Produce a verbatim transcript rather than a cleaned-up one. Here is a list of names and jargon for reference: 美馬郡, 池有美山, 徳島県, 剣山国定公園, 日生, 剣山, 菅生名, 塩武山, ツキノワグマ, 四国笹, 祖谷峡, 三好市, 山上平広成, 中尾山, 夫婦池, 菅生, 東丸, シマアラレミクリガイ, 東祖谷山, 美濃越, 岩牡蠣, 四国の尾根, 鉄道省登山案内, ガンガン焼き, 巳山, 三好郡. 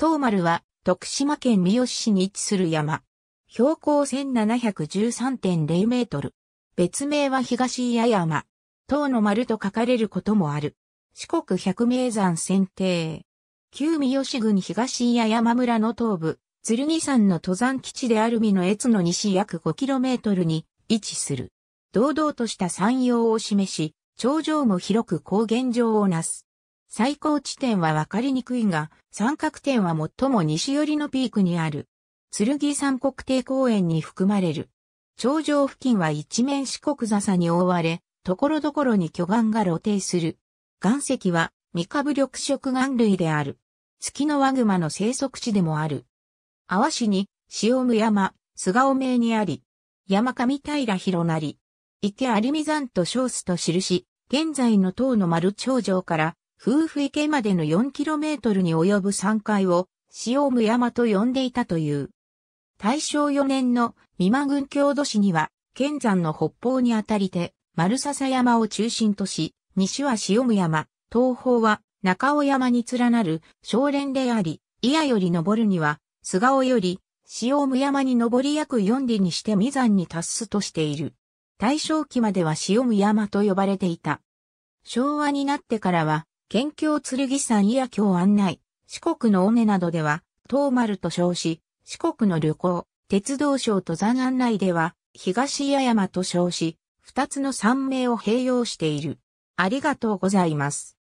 東丸は徳島県三好市に位置する山。標高 せんななひゃくじゅうさんてんぜろ メートル。別名は東祖谷山。東の丸と書かれることもある。四国百名山選定。旧三好郡東祖谷山村の東部、剣山の登山基地である美濃越の西約 ごキロメートル に位置する。堂々とした山容を示し、頂上も広く高原状をなす。最高地点はわかりにくいが、三角点は最も西寄りのピークにある。剣山国定公園に含まれる。頂上付近は一面四国笹に覆われ、所々に巨岩が露呈する。岩石は未株緑色岩類である。ツキノワグマの生息地でもある。阿波市に塩武山、菅生名にあり、山上平広成、池有美山と称すと記し、現在の東の丸頂上から夫婦池までの よんキロメートル に及ぶ山塊を塩武山と呼んでいたという。たいしょうよねんの美馬郡郷土史には、剣山の北方にあたりて、丸笹山を中心とし、西は塩武山、東方は中尾山に連なる小連であり、祖谷より登るには、菅生より塩武山に登り約よん里にして巳山に達すとしている。大正期までは塩武山と呼ばれていた。昭和になってからは、県境剣山祖谷峡案内、四国の尾根などでは、東丸と称し、四国の旅行、鉄道省登山案内では、東祖谷山と称し、二つの山名を併用している。ありがとうございます。